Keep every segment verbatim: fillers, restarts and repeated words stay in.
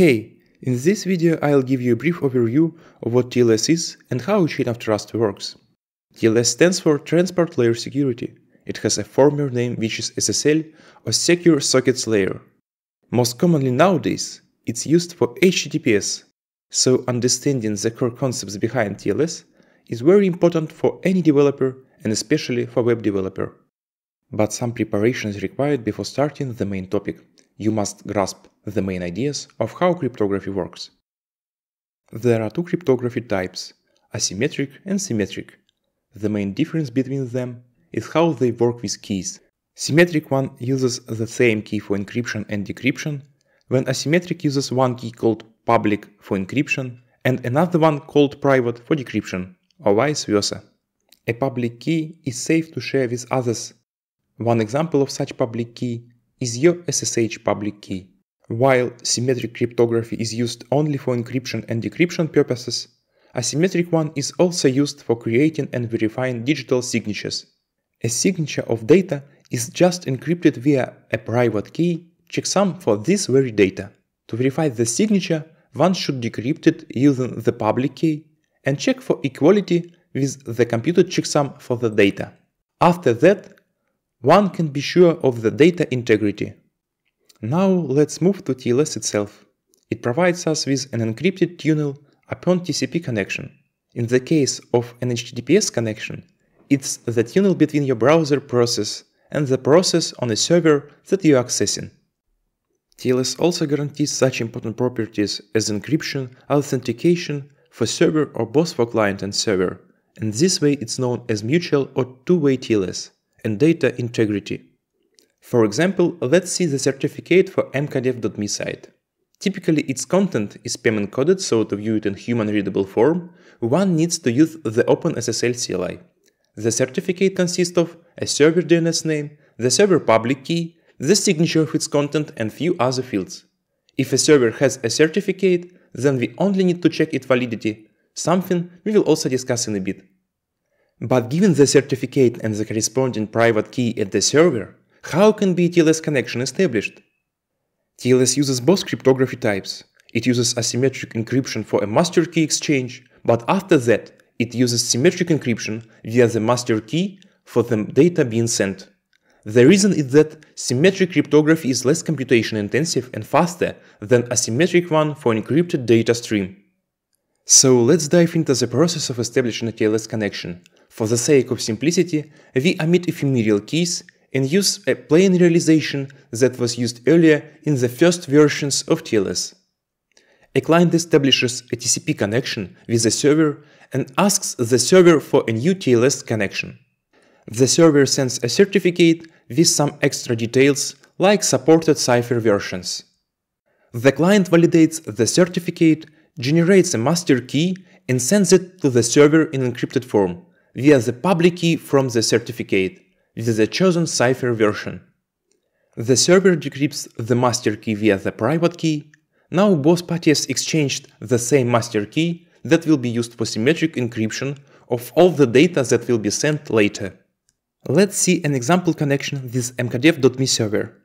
Hey, in this video I'll give you a brief overview of what T L S is and how a chain of trust works. T L S stands for Transport Layer Security. It has a former name which is S S L or Secure Sockets Layer. Most commonly nowadays it's used for H T T P S, so understanding the core concepts behind T L S is very important for any developer and especially for web developer. But some preparation is required before starting the main topic. You must grasp the main ideas of how cryptography works. There are two cryptography types, asymmetric and symmetric. The main difference between them is how they work with keys. Symmetric one uses the same key for encryption and decryption, when asymmetric uses one key called public for encryption and another one called private for decryption, or vice versa. A public key is safe to share with others. One example of such public key is your S S H public key. While symmetric cryptography is used only for encryption and decryption purposes, asymmetric one is also used for creating and verifying digital signatures. A signature of data is just encrypted via a private key checksum for this very data. To verify the signature, one should decrypt it using the public key and check for equality with the computed checksum for the data. After that, one can be sure of the data integrity. Now let's move to T L S itself. It provides us with an encrypted tunnel upon T C P connection. In the case of an H T T P S connection, it's the tunnel between your browser process and the process on a server that you are accessing. T L S also guarantees such important properties as encryption, authentication for server or both for client and server, and this way it's known as mutual or two-way T L S, and data integrity. For example, let's see the certificate for m k dev dot me site. Typically its content is P E M encoded, so to view it in human-readable form, one needs to use the OpenSSL C L I. The certificate consists of a server D N S name, the server public key, the signature of its content and few other fields. If a server has a certificate, then we only need to check its validity, something we will also discuss in a bit. But given the certificate and the corresponding private key at the server, how can be a T L S connection established? T L S uses both cryptography types. It uses asymmetric encryption for a master key exchange, but after that it uses symmetric encryption via the master key for the data being sent. The reason is that symmetric cryptography is less computation intensive and faster than asymmetric one for encrypted data stream. So let's dive into the process of establishing a T L S connection. For the sake of simplicity, we omit ephemeral keys and use a plain realization that was used earlier in the first versions of T L S. A client establishes a T C P connection with the server and asks the server for a new T L S connection. The server sends a certificate with some extra details, like supported cipher versions. The client validates the certificate, generates a master key and sends it to the server in encrypted form, via the public key from the certificate, with the chosen cipher version. The server decrypts the master key via the private key. Now both parties exchanged the same master key that will be used for symmetric encryption of all the data that will be sent later. Let's see an example connection with m k dev dot me server.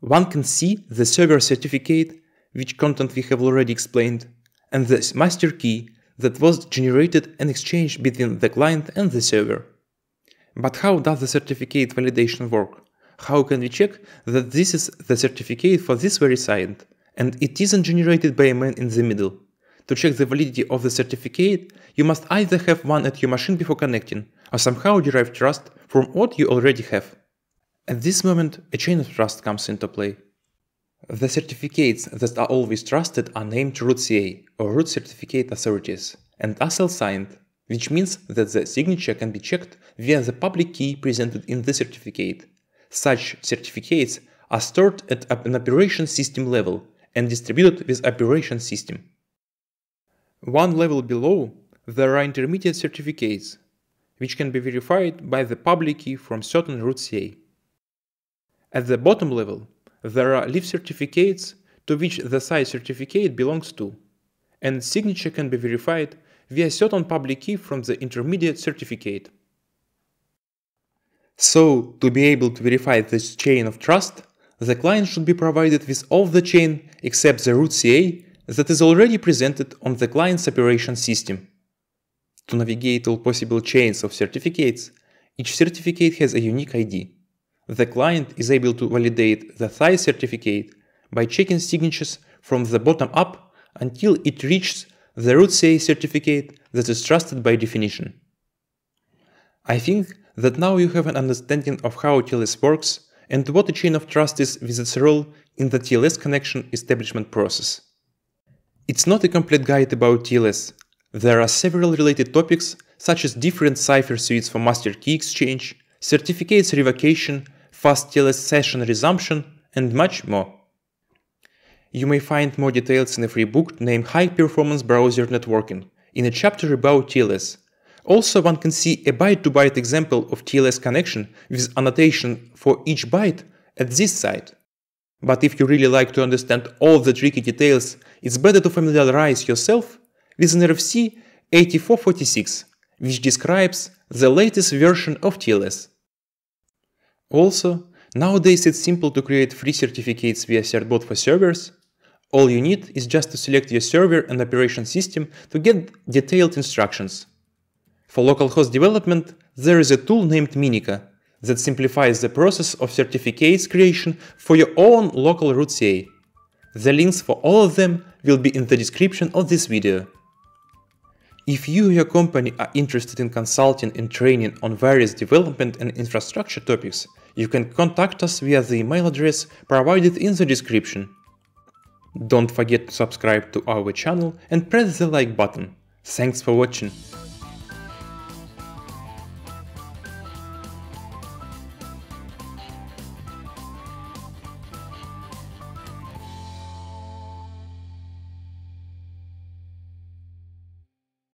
One can see the server certificate, which content we have already explained, and the master key that was generated and exchanged between the client and the server. But how does the certificate validation work? How can we check that this is the certificate for this very site, and it isn't generated by a man in the middle? To check the validity of the certificate, you must either have one at your machine before connecting, or somehow derive trust from what you already have. At this moment, a chain of trust comes into play. The certificates that are always trusted are named root C A, or root certificate authorities, and are self-signed, which means that the signature can be checked via the public key presented in the certificate. Such certificates are stored at an operation system level and distributed with operation system. One level below, there are intermediate certificates, which can be verified by the public key from certain root C A. At the bottom level, there are leaf certificates to which the site certificate belongs to, and signature can be verified via certain public key from the intermediate certificate. So, to be able to verify this chain of trust, the client should be provided with all the chain except the root C A that is already presented on the client separation system. To navigate all possible chains of certificates, each certificate has a unique I D. The client is able to validate the Thai certificate by checking signatures from the bottom up until it reaches the root C A certificate that is trusted by definition. I think that now you have an understanding of how T L S works and what a chain of trust is with its role in the T L S connection establishment process. It's not a complete guide about T L S. There are several related topics, such as different cipher suites for master key exchange, certificates revocation, fast T L S session resumption, and much more. You may find more details in a free book named High Performance Browser Networking in a chapter about T L S. Also, one can see a byte-to-byte example of T L S connection with annotation for each byte at this site. But if you really like to understand all the tricky details, it's better to familiarize yourself with an R F C eighty-four forty-six, which describes the latest version of T L S. Also, nowadays it's simple to create free certificates via Certbot for servers. All you need is just to select your server and operation system to get detailed instructions. For localhost development, there is a tool named Minica that simplifies the process of certificates creation for your own local root C A. The links for all of them will be in the description of this video. If you or your company are interested in consulting and training on various development and infrastructure topics, you can contact us via the email address provided in the description. Don't forget to subscribe to our channel and press the like button. Thanks for watching.